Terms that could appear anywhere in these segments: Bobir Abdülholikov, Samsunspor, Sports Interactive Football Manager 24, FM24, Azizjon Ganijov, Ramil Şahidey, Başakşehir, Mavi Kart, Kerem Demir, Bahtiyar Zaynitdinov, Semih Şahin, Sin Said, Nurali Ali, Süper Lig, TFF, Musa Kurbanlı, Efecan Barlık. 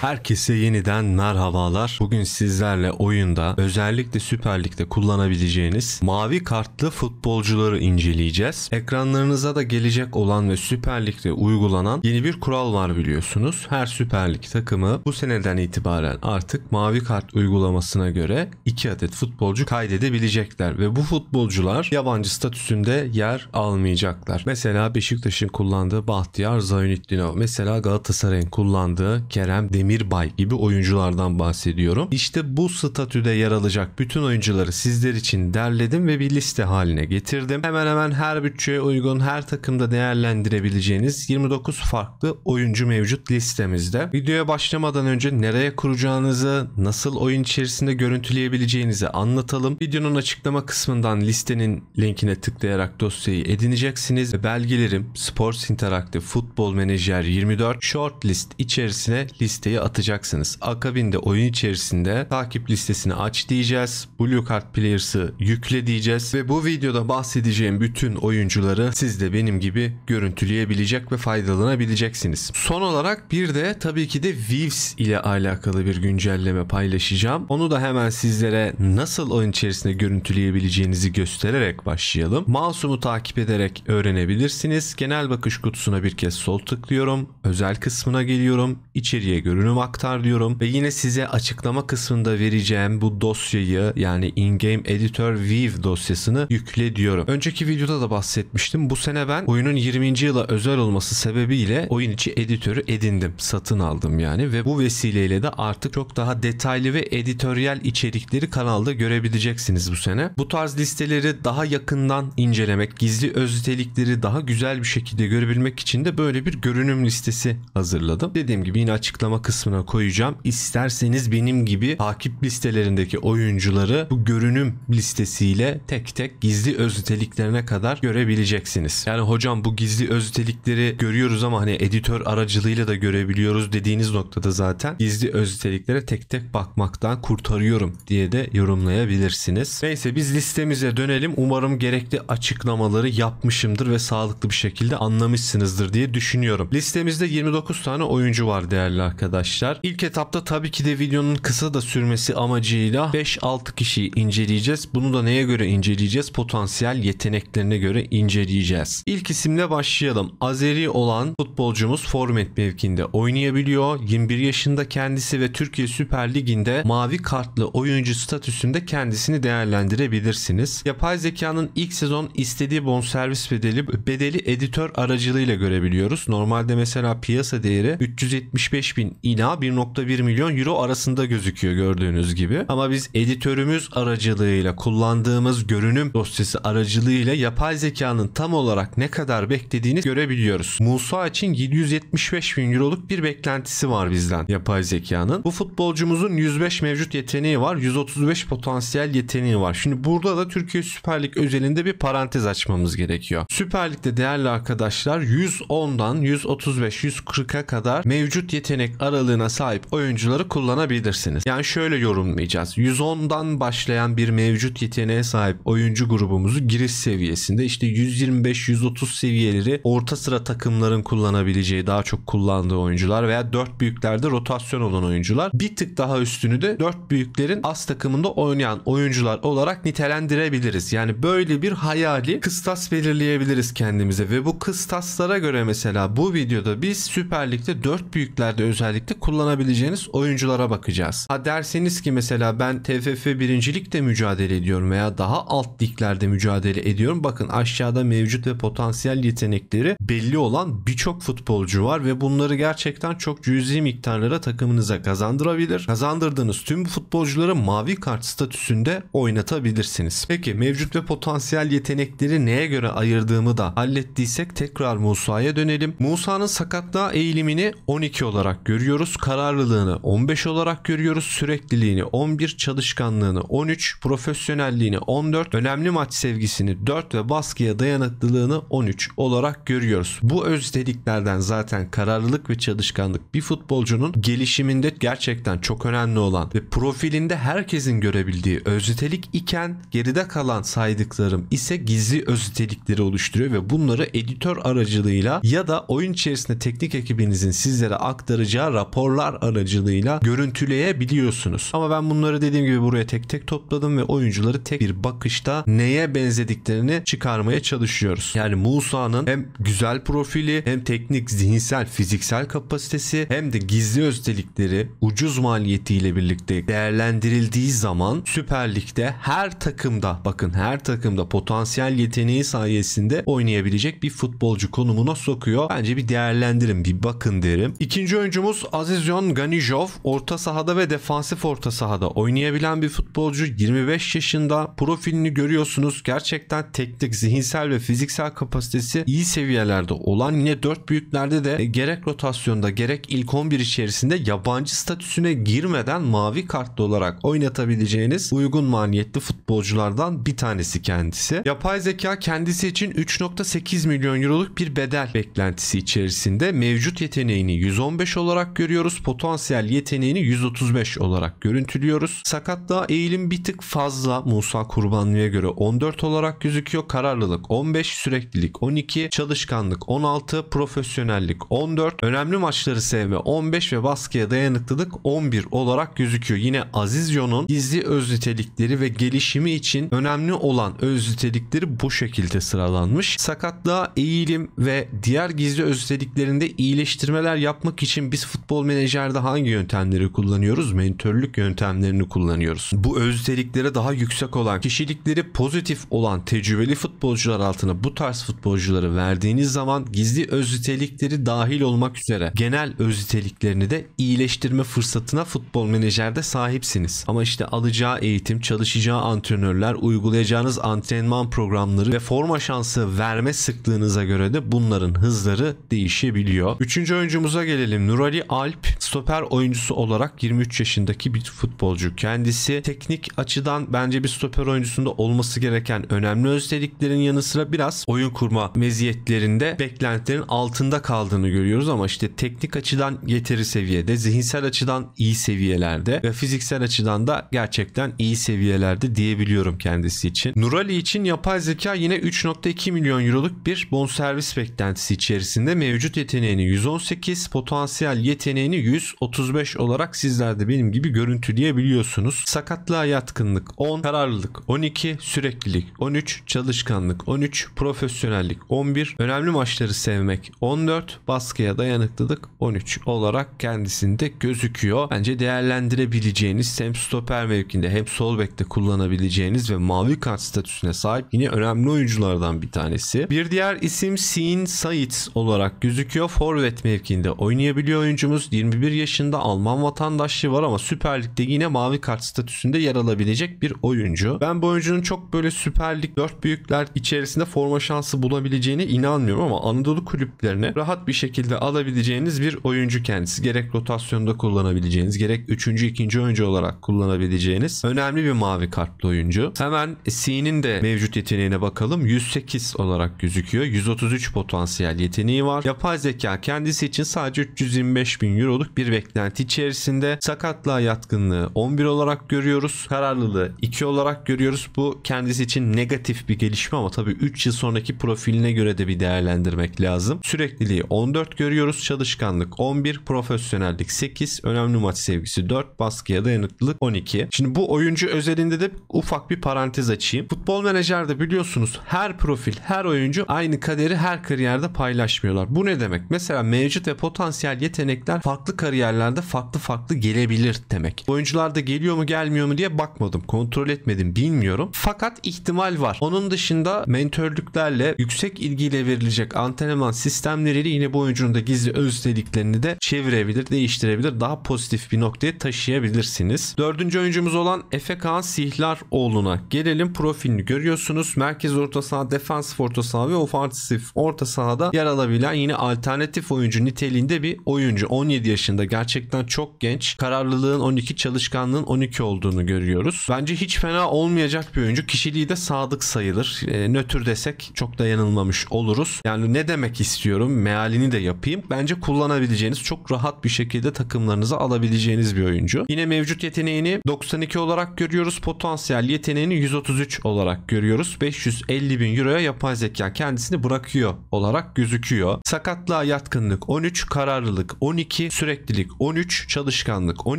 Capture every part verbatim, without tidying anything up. Herkese yeniden merhabalar. Bugün sizlerle oyunda özellikle Süper Lig'de kullanabileceğiniz mavi kartlı futbolcuları inceleyeceğiz. Ekranlarınıza da gelecek olan ve Süper Lig'de uygulanan yeni bir kural var biliyorsunuz. Her Süper Lig takımı bu seneden itibaren artık mavi kart uygulamasına göre iki adet futbolcu kaydedebilecekler ve bu futbolcular yabancı statüsünde yer almayacaklar. Mesela Beşiktaş'ın kullandığı Bahtiyar Zaynitdinov, mesela Galatasaray'ın kullandığı Kerem Demir Mirbay gibi oyunculardan bahsediyorum. İşte bu statüde yer alacak bütün oyuncuları sizler için derledim ve bir liste haline getirdim. Hemen hemen her bütçeye uygun, her takımda değerlendirebileceğiniz yirmi dokuz farklı oyuncu mevcut listemizde. Videoya başlamadan önce nereye kuracağınızı, nasıl oyun içerisinde görüntüleyebileceğinizi anlatalım. Videonun açıklama kısmından listenin linkine tıklayarak dosyayı edineceksiniz ve belgelerim Sports Interactive Football Manager yirmi dört Shortlist içerisine listeyi atacaksınız. Akabinde oyun içerisinde takip listesini aç diyeceğiz. Blue Card Players'ı yükle diyeceğiz ve bu videoda bahsedeceğim bütün oyuncuları siz de benim gibi görüntüleyebilecek ve faydalanabileceksiniz. Son olarak bir de tabii ki de Vivs ile alakalı bir güncelleme paylaşacağım. Onu da hemen sizlere nasıl oyun içerisinde görüntüleyebileceğinizi göstererek başlayalım. Mouse'umu takip ederek öğrenebilirsiniz. Genel bakış kutusuna bir kez sol tıklıyorum. Özel kısmına geliyorum. İçeriye görüntüleyebilirsiniz. Görünüm aktar diyorum ve yine size açıklama kısmında vereceğim bu dosyayı, yani in-game editor view dosyasını yükle diyorum. Önceki videoda da bahsetmiştim. Bu sene ben oyunun yirminci yıla özel olması sebebiyle oyun içi editörü edindim. Satın aldım yani ve bu vesileyle de artık çok daha detaylı ve editoryal içerikleri kanalda görebileceksiniz bu sene. Bu tarz listeleri daha yakından incelemek, gizli özellikleri daha güzel bir şekilde görebilmek için de böyle bir görünüm listesi hazırladım. Dediğim gibi yine açıklama kısmına koyacağım. İsterseniz benim gibi takip listelerindeki oyuncuları bu görünüm listesiyle tek tek gizli öz niteliklerine kadar görebileceksiniz. Yani hocam bu gizli öz nitelikleri görüyoruz ama hani editör aracılığıyla da görebiliyoruz dediğiniz noktada zaten gizli öz niteliklere tek tek bakmaktan kurtarıyorum diye de yorumlayabilirsiniz. Neyse biz listemize dönelim. Umarım gerekli açıklamaları yapmışımdır ve sağlıklı bir şekilde anlamışsınızdır diye düşünüyorum. Listemizde yirmi dokuz tane oyuncu var değerli arkadaşlar. Arkadaşlar ilk etapta tabii ki de videonun kısa da sürmesi amacıyla beş altı kişiyi inceleyeceğiz. Bunu da neye göre inceleyeceğiz? Potansiyel yeteneklerine göre inceleyeceğiz. İlk isimle başlayalım. Azeri olan futbolcumuz forvet mevkinde oynayabiliyor. yirmi bir yaşında kendisi ve Türkiye Süper Ligi'nde mavi kartlı oyuncu statüsünde kendisini değerlendirebilirsiniz. Yapay zekanın ilk sezon istediği bonservis bedeli bedeli editör aracılığıyla görebiliyoruz. Normalde mesela piyasa değeri üç yüz yetmiş beş bin ila bir nokta bir milyon euro arasında gözüküyor gördüğünüz gibi. Ama biz editörümüz aracılığıyla kullandığımız görünüm dosyası aracılığıyla yapay zekanın tam olarak ne kadar beklediğini görebiliyoruz. Musa için yedi yüz yetmiş beş bin euroluk bir beklentisi var bizden yapay zekanın. Bu futbolcumuzun yüz beş mevcut yeteneği var. yüz otuz beş potansiyel yeteneği var. Şimdi burada da Türkiye Süper Lig özelinde bir parantez açmamız gerekiyor. Süper Lig'de değerli arkadaşlar yüz ondan yüz otuz beş yüz kırka kadar mevcut yetenek aralığına sahip oyuncuları kullanabilirsiniz. Yani şöyle yorumlayacağız. yüz ondan başlayan bir mevcut yeteneğe sahip oyuncu grubumuzu giriş seviyesinde işte yüz yirmi beş yüz otuz seviyeleri orta sıra takımların kullanabileceği daha çok kullandığı oyuncular veya dört büyüklerde rotasyon olan oyuncular, bir tık daha üstünü de dört büyüklerin as takımında oynayan oyuncular olarak nitelendirebiliriz. Yani böyle bir hayali kıstas belirleyebiliriz kendimize ve bu kıstaslara göre mesela bu videoda biz Süper Lig'de dört büyüklerde özellikle kullanabileceğiniz oyunculara bakacağız. Ha derseniz ki mesela ben T F F birinci Lig'de mücadele ediyorum veya daha alt liglerde mücadele ediyorum. Bakın aşağıda mevcut ve potansiyel yetenekleri belli olan birçok futbolcu var ve bunları gerçekten çok cüzi miktarlara takımınıza kazandırabilir. Kazandırdığınız tüm futbolcuları mavi kart statüsünde oynatabilirsiniz. Peki mevcut ve potansiyel yetenekleri neye göre ayırdığımı da hallettiysek tekrar Musa'ya dönelim. Musa'nın sakatlığa eğilimini on iki olarak görüyoruz. Kararlılığını on beş olarak görüyoruz. Sürekliliğini on bir, çalışkanlığını on üç, profesyonelliğini on dört, önemli maç sevgisini dört ve baskıya dayanıklılığını on üç olarak görüyoruz. Bu özelliklerden zaten kararlılık ve çalışkanlık bir futbolcunun gelişiminde gerçekten çok önemli olan ve profilinde herkesin görebildiği özellik iken geride kalan saydıklarım ise gizli özellikleri oluşturuyor ve bunları editör aracılığıyla ya da oyun içerisinde teknik ekibinizin sizlere aktarıcı raporlarla raporlar aracılığıyla görüntüleyebiliyorsunuz. Ama ben bunları dediğim gibi buraya tek tek topladım ve oyuncuları tek bir bakışta neye benzediklerini çıkarmaya çalışıyoruz. Yani Musa'nın hem güzel profili, hem teknik, zihinsel, fiziksel kapasitesi, hem de gizli özellikleri ucuz maliyetiyle birlikte değerlendirildiği zaman Süper Lig'de her takımda, bakın her takımda potansiyel yeteneği sayesinde oynayabilecek bir futbolcu konumuna sokuyor. Bence bir değerlendirin, bir bakın derim. İkinci oyuncumuz Azizjon Ganijov. Orta sahada ve defansif orta sahada oynayabilen bir futbolcu. yirmi beş yaşında. Profilini görüyorsunuz. Gerçekten teknik, zihinsel ve fiziksel kapasitesi iyi seviyelerde olan, yine dört büyüklerde de gerek rotasyonda gerek ilk on bir içerisinde yabancı statüsüne girmeden mavi kartlı olarak oynatabileceğiniz uygun maliyetli futbolculardan bir tanesi kendisi. Yapay zeka kendisi için üç nokta sekiz milyon euroluk bir bedel beklentisi içerisinde. Mevcut yeteneğini yüz on beş olarak görüyoruz. Potansiyel yeteneğini yüz otuz beş olarak görüntülüyoruz. Sakatlığa eğilim bir tık fazla. Musa Kurbanlı'ya göre on dört olarak gözüküyor. Kararlılık on beş, süreklilik on iki, çalışkanlık on altı, profesyonellik on dört, önemli maçları sevme on beş ve baskıya dayanıklılık on bir olarak gözüküyor. Yine Azizjon'un gizli öz nitelikleri ve gelişimi için önemli olan öz nitelikleri bu şekilde sıralanmış. Sakatlığa eğilim ve diğer gizli öz niteliklerinde iyileştirmeler yapmak için biz Futbol Menajer'de hangi yöntemleri kullanıyoruz? Mentörlük yöntemlerini kullanıyoruz. Bu öz niteliklere daha yüksek olan, kişilikleri pozitif olan tecrübeli futbolcular altına bu tarz futbolcuları verdiğiniz zaman gizli öz nitelikleri dahil olmak üzere genel öz niteliklerini de iyileştirme fırsatına Futbol Menajer'de sahipsiniz. Ama işte alacağı eğitim, çalışacağı antrenörler, uygulayacağınız antrenman programları ve forma şansı verme sıklığınıza göre de bunların hızları değişebiliyor. Üçüncü oyuncumuza gelelim. Nurali Ali stoper oyuncusu olarak yirmi üç yaşındaki bir futbolcu kendisi. Teknik açıdan bence bir stoper oyuncusunda olması gereken önemli özelliklerin yanı sıra biraz oyun kurma meziyetlerinde beklentilerin altında kaldığını görüyoruz ama işte teknik açıdan yeteri seviyede, zihinsel açıdan iyi seviyelerde ve fiziksel açıdan da gerçekten iyi seviyelerde diyebiliyorum kendisi için. Nurali için yapay zeka yine üç nokta iki milyon euroluk bir bonservis beklentisi içerisinde. Mevcut yeteneğini yüz on sekiz, potansiyel yeteneğini yüz otuz beş olarak sizler de benim gibi görüntüleyebiliyorsunuz. Sakatlığa yatkınlık on, kararlılık on iki, süreklilik on üç, çalışkanlık on üç, profesyonellik on bir, önemli maçları sevmek on dört, baskıya dayanıklılık on üç olarak kendisinde gözüküyor. Bence değerlendirebileceğiniz, hem stoper mevkinde hem sol bekte kullanabileceğiniz ve mavi kart statüsüne sahip yine önemli oyunculardan bir tanesi. Bir diğer isim Sin Said olarak gözüküyor. Forvet mevkinde oynayabiliyor oyuncumuz. yirmi bir yaşında, Alman vatandaşlığı var ama Süper Lig'de yine mavi kart statüsünde yer alabilecek bir oyuncu. Ben bu oyuncunun çok böyle Süper Lig dört büyükler içerisinde forma şansı bulabileceğine inanmıyorum ama Anadolu kulüplerine rahat bir şekilde alabileceğiniz bir oyuncu kendisi. Gerek rotasyonda kullanabileceğiniz, gerek üçüncü ikinci oyuncu olarak kullanabileceğiniz önemli bir mavi kartlı oyuncu. Hemen C'nin de mevcut yeteneğine bakalım. yüz sekiz olarak gözüküyor. yüz otuz üç potansiyel yeteneği var. Yapay zeka kendisi için sadece üç yüz yirmi beş bin euroluk bir beklenti içerisinde. Sakatlığa yatkınlığı on bir olarak görüyoruz. Kararlılığı iki olarak görüyoruz. Bu kendisi için negatif bir gelişme ama tabii üç yıl sonraki profiline göre de bir değerlendirmek lazım. Sürekliliği on dört görüyoruz. Çalışkanlık on bir, profesyonellik sekiz, önemli maç sevgisi dört, baskıya dayanıklılık on iki. Şimdi bu oyuncu özelinde de ufak bir parantez açayım. Futbol Menajer'de biliyorsunuz her profil, her oyuncu aynı kaderi her kariyerde paylaşmıyorlar. Bu ne demek? Mesela mevcut ve potansiyel yetenekler farklı kariyerlerde farklı farklı gelebilir demek. Oyuncularda geliyor mu gelmiyor mu diye bakmadım, kontrol etmedim, bilmiyorum. Fakat ihtimal var. Onun dışında mentörlüklerle, yüksek ilgiyle verilecek antrenman sistemleriyle yine bu oyuncunun da gizli özelliklerini de çevirebilir, değiştirebilir, daha pozitif bir noktaya taşıyabilirsiniz. Dördüncü oyuncumuz olan Efe Kaan Sihlaroğlu'na gelelim. Profilini görüyorsunuz. Merkez orta saha, defansif orta saha ve ofansif orta sahada yer alabilen yine alternatif oyuncu niteliğinde bir oyuncu. on yedi yaşında, gerçekten çok genç. Kararlılığın on iki, çalışkanlığın on iki olduğunu görüyoruz. Bence hiç fena olmayacak bir oyuncu. Kişiliği de sadık sayılır. E, nötr desek çok da yanılmamış oluruz. Yani ne demek istiyorum? Mealini de yapayım. Bence kullanabileceğiniz, çok rahat bir şekilde takımlarınıza alabileceğiniz bir oyuncu. Yine mevcut yeteneğini doksan iki olarak görüyoruz. Potansiyel yeteneğini yüz otuz üç olarak görüyoruz. beş yüz elli bin euroya yapay zeka kendisini bırakıyor olarak gözüküyor. Sakatlığa yatkınlık on üç, kararlılık on iki, sürekli Süreklilik on üç, çalışkanlık on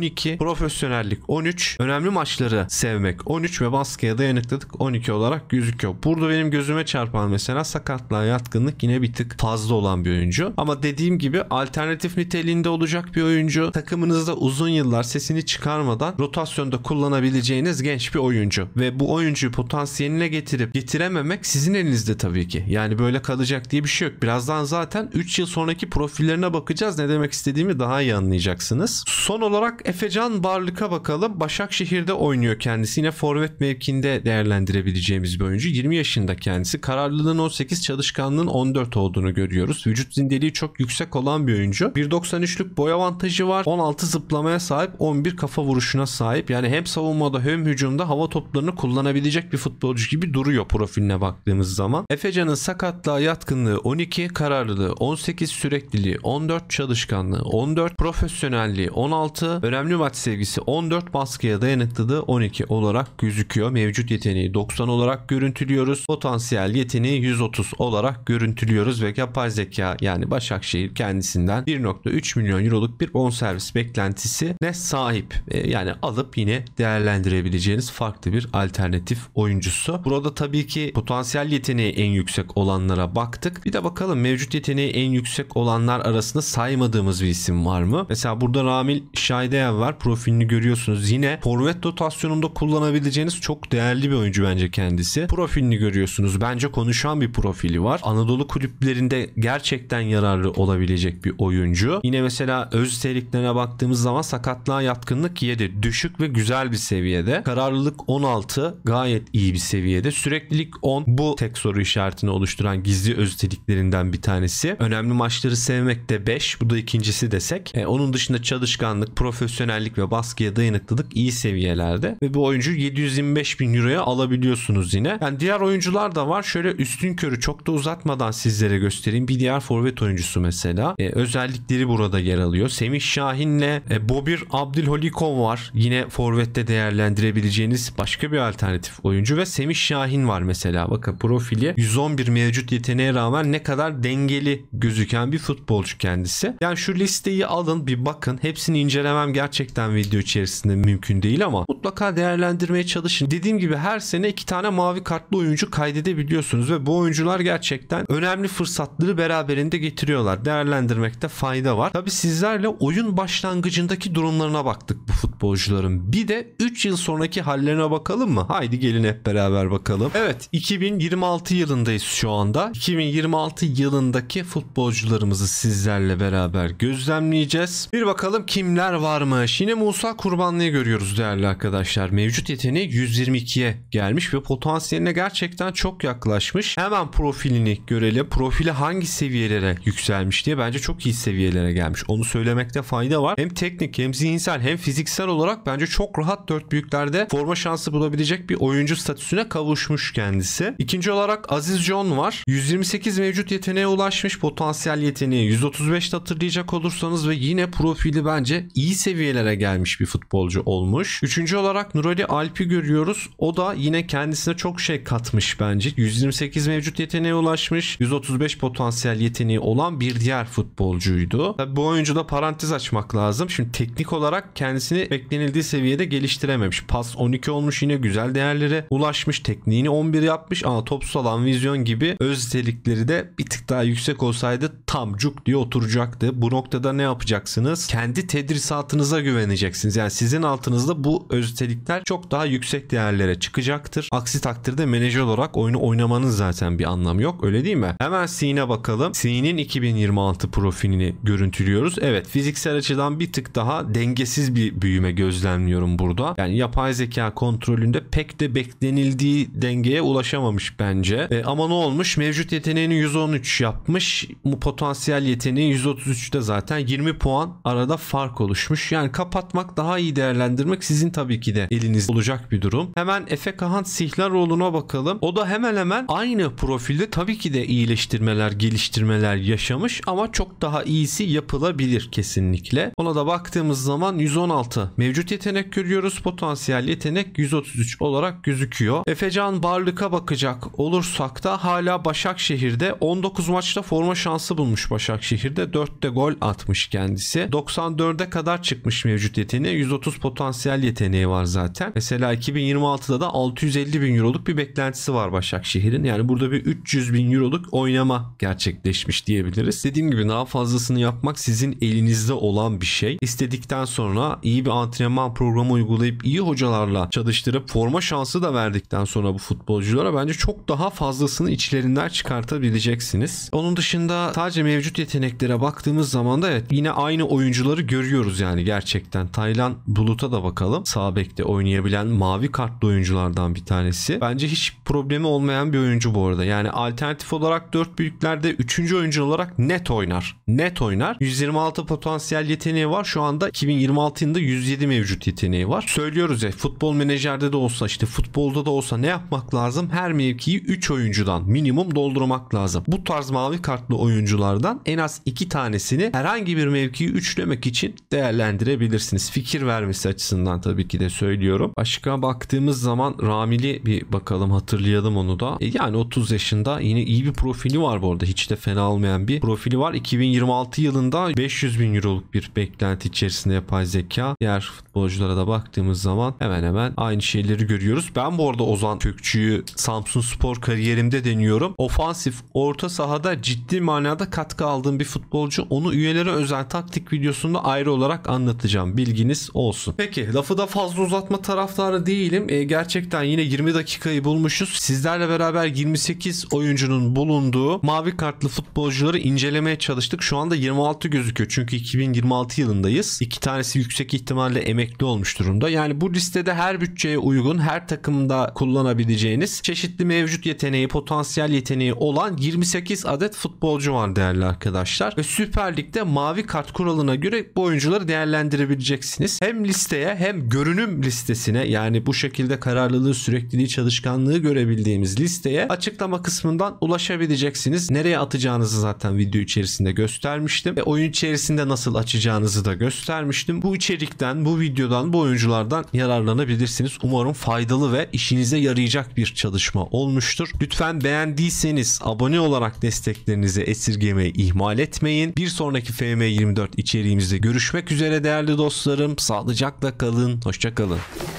iki, profesyonellik on üç, önemli maçları sevmek on üç ve baskıya dayanıklılık on iki olarak gözüküyor. Burada benim gözüme çarpan mesela sakatlığa yatkınlık yine bir tık fazla olan bir oyuncu. Ama dediğim gibi alternatif niteliğinde olacak bir oyuncu. Takımınızda uzun yıllar sesini çıkarmadan rotasyonda kullanabileceğiniz genç bir oyuncu. Ve bu oyuncuyu potansiyeline getirip getirememek sizin elinizde tabii ki. Yani böyle kalacak diye bir şey yok. Birazdan zaten üç yıl sonraki profillerine bakacağız. Ne demek istediğimi daha iyi anlayacaksınız. Son olarak Efecan Barlık'a bakalım. Başakşehir'de oynuyor kendisi. Yine forvet mevkinde değerlendirebileceğimiz bir oyuncu. yirmi yaşında kendisi. Kararlılığın on sekiz, çalışkanlığın on dört olduğunu görüyoruz. Vücut zindeliği çok yüksek olan bir oyuncu. bir doksan üçlük boy avantajı var. on altı zıplamaya sahip, on bir kafa vuruşuna sahip. Yani hem savunmada hem hücumda hava toplarını kullanabilecek bir futbolcu gibi duruyor profiline baktığımız zaman. Efecan'ın sakatlığa yatkınlığı on iki, kararlılığı on sekiz, sürekliliği on dört, çalışkanlığı on dört, profesyonelliği on altı, önemli maç sevgisi on dört, baskıya dayanıklılığı on iki olarak gözüküyor. Mevcut yeteneği doksan olarak görüntülüyoruz. Potansiyel yeteneği yüz otuz olarak görüntülüyoruz ve yapay zeka yani Başakşehir kendisinden bir nokta üç milyon euroluk bir bonservis beklentisine sahip. Yani alıp yine değerlendirebileceğiniz farklı bir alternatif oyuncusu. Burada tabii ki potansiyel yeteneği en yüksek olanlara baktık. Bir de bakalım mevcut yeteneği en yüksek olanlar arasında saymadığımız bir isim var mı? Mesela burada Ramil Şahidey var. Profilini görüyorsunuz. Yine forvet rotasyonunda kullanabileceğiniz çok değerli bir oyuncu bence kendisi. Profilini görüyorsunuz. Bence konuşan bir profili var. Anadolu kulüplerinde gerçekten yararlı olabilecek bir oyuncu. Yine mesela öz niteliklerine baktığımız zaman sakatlığa yatkınlık yedi. Düşük ve güzel bir seviyede. Kararlılık on altı. Gayet iyi bir seviyede. Süreklilik on. Bu tek soru işaretini oluşturan gizli öz niteliklerinden bir tanesi. Önemli maçları sevmek de beş. Bu da ikincisi desek. E, onun dışında çalışkanlık, profesyonellik ve baskıya dayanıklılık iyi seviyelerde. Ve bu oyuncu yedi yüz yirmi beş bin euroya alabiliyorsunuz yine. Yani diğer oyuncular da var. Şöyle üstünkörü çok da uzatmadan sizlere göstereyim. Bir diğer forvet oyuncusu mesela. E, özellikleri burada yer alıyor. Semih Şahin'le e, Bobir Abdülholikov var. Yine forvette değerlendirebileceğiniz başka bir alternatif oyuncu ve Semih Şahin var mesela. Bakın profili yüz on bir mevcut yeteneğe rağmen ne kadar dengeli gözüken bir futbolcu kendisi. Yani şu listeyi alın bir bakın. Hepsini incelemem gerçekten video içerisinde mümkün değil ama mutlaka değerlendirmeye çalışın. Dediğim gibi her sene iki tane mavi kartlı oyuncu kaydedebiliyorsunuz ve bu oyuncular gerçekten önemli fırsatları beraberinde getiriyorlar. Değerlendirmekte fayda var. Tabii sizlerle oyun başlangıcındaki durumlarına baktık bu futbolcuların. Bir de üç yıl sonraki hallerine bakalım mı? Haydi gelin hep beraber bakalım. Evet, iki bin yirmi altı yılındayız şu anda. iki bin yirmi altı yılındaki futbolcularımızı sizlerle beraber gözlemleyeceğiz. Bir bakalım kimler varmış. Yine Musa Kurbanlı'yı görüyoruz değerli arkadaşlar. Mevcut yeteneği yüz yirmi ikiye gelmiş ve potansiyeline gerçekten çok yaklaşmış. Hemen profilini görelim. Profili hangi seviyelere yükselmiş diye, bence çok iyi seviyelere gelmiş. Onu söylemekte fayda var. Hem teknik hem zihinsel hem fiziksel olarak bence çok rahat dört büyüklerde forma şansı bulabilecek bir oyuncu statüsüne kavuşmuş kendisi. İkinci olarak Azizjon var. yüz yirmi sekiz mevcut yeteneğe ulaşmış. Potansiyel yeteneği yüz otuz beşte hatırlayacak olursanız ve yine profili bence iyi seviyelere gelmiş bir futbolcu olmuş. Üçüncü olarak Nurali Alp'i görüyoruz. O da yine kendisine çok şey katmış bence. yüz yirmi sekiz mevcut yeteneğe ulaşmış. yüz otuz beş potansiyel yeteneği olan bir diğer futbolcuydu. Tabii bu oyuncuda parantez açmak lazım. Şimdi teknik olarak kendisini beklenildiği seviyede geliştirememiş. Pas on iki olmuş, yine güzel değerlere ulaşmış. Tekniğini on bir yapmış ama top salan, vizyon gibi öz nitelikleri de bir tık daha yüksek olsaydı tam cuk diye oturacaktı. Bu noktada ne yapacaksınız? Kendi tedrisatınıza güveneceksiniz. Yani sizin altınızda bu öz nitelikler çok daha yüksek değerlere çıkacaktır. Aksi takdirde menajer olarak oyunu oynamanın zaten bir anlamı yok. Öyle değil mi? Hemen Sin'e bakalım. Sin'in iki bin yirmi altı profilini görüntülüyoruz. Evet, fiziksel açıdan bir tık daha dengesiz bir büyüme gözlemliyorum burada. Yani yapay zeka kontrolünde pek de beklenildiği dengeye ulaşamamış bence. E, ama ne olmuş? Mevcut yeteneğini yüz on üç yapmış. Bu potansiyel yeteneği yüz otuz üçte zaten yirmi puan arada fark oluşmuş. Yani kapatmak, daha iyi değerlendirmek sizin tabii ki de elinizde olacak bir durum. Hemen Efe Kahan Sihlaroğlu'na bakalım. O da hemen hemen aynı profilde tabii ki de iyileştirmeler, geliştirmeler yaşamış ama çok daha iyisi yapılabilir kesinlikle. Ona da baktığımız zaman yüz on altı mevcut yetenek görüyoruz. Potansiyel yetenek yüz otuz üç olarak gözüküyor. Efecan Barlık'a bakacak olursak da hala Başakşehir'de on dokuz maçta forma şansı bulmuş Başakşehir'de. dörtte gol atmış kendisi. kendisi. doksan dörde kadar çıkmış mevcut yeteneği. yüz otuz potansiyel yeteneği var zaten. Mesela iki bin yirmi altıda da altı yüz elli bin euroluk bir beklentisi var Başakşehir'in. Yani burada bir üç yüz bin euroluk oynama gerçekleşmiş diyebiliriz. Dediğim gibi daha fazlasını yapmak sizin elinizde olan bir şey. İstedikten sonra iyi bir antrenman programı uygulayıp iyi hocalarla çalıştırıp forma şansı da verdikten sonra bu futbolculara bence çok daha fazlasını içlerinden çıkartabileceksiniz. Onun dışında sadece mevcut yeteneklere baktığımız zaman da evet yine aynı oyuncuları görüyoruz yani gerçekten. Taylan Bulut'a da bakalım. Sağ bekte oynayabilen mavi kartlı oyunculardan bir tanesi. Bence hiç problemi olmayan bir oyuncu bu arada. Yani alternatif olarak dört büyüklerde üçüncü oyuncu olarak net oynar. Net oynar. yüz yirmi altı potansiyel yeteneği var. Şu anda iki bin yirmi altı yılında yüz yedi mevcut yeteneği var. Söylüyoruz ya futbol menajerde de olsa işte futbolda da olsa ne yapmak lazım? Her mevkiyi üç oyuncudan minimum doldurmak lazım. Bu tarz mavi kartlı oyunculardan en az iki tanesini herhangi bir mevkiyi üçlemek için değerlendirebilirsiniz. Fikir vermesi açısından tabii ki de söylüyorum. Başka baktığımız zaman Ramil'i bir bakalım, hatırlayalım onu da. E yani otuz yaşında, yine iyi bir profili var bu arada. Hiç de fena olmayan bir profili var. iki bin yirmi altı yılında beş yüz bin euroluk bir beklenti içerisinde yapay zeka. Diğer futbolculara da baktığımız zaman hemen hemen aynı şeyleri görüyoruz. Ben bu arada Ozan Kökçü'yü Samsunspor kariyerimde deniyorum. Ofansif orta sahada ciddi manada katkı aldığım bir futbolcu. Onu üyelere özel taktik videosunda ayrı olarak anlatacağım. Bilginiz olsun. Peki lafı da fazla uzatma taraftarı değilim. E, gerçekten yine yirmi dakikayı bulmuşuz. Sizlerle beraber yirmi sekiz oyuncunun bulunduğu mavi kartlı futbolcuları incelemeye çalıştık. Şu anda yirmi altı gözüküyor. Çünkü iki bin yirmi altı yılındayız. İki tanesi yüksek ihtimalle emekli olmuş durumda. Yani bu listede her bütçeye uygun, her takımda kullanabileceğiniz çeşitli mevcut yeteneği, potansiyel yeteneği olan yirmi sekiz adet futbolcu var değerli arkadaşlar. Ve Süper Lig'de mavi kart kuralına göre bu oyuncuları değerlendirebileceksiniz. Hem listeye hem görünüm listesine, yani bu şekilde kararlılığı, sürekliliği, çalışkanlığı görebildiğimiz listeye açıklama kısmından ulaşabileceksiniz. Nereye atacağınızı zaten video içerisinde göstermiştim. Ve oyun içerisinde nasıl açacağınızı da göstermiştim. Bu içerikten, bu videodan, bu oyunculardan yararlanabilirsiniz. Umarım faydalı ve işinize yarayacak bir çalışma olmuştur. Lütfen beğendiyseniz abone olarak desteklerinizi esirgemeyi ihmal etmeyin. Bir sonraki F M yirmi dört içeriğimizde görüşmek üzere değerli dostlarım. Sağlıcakla kalın. Hoşça kalın.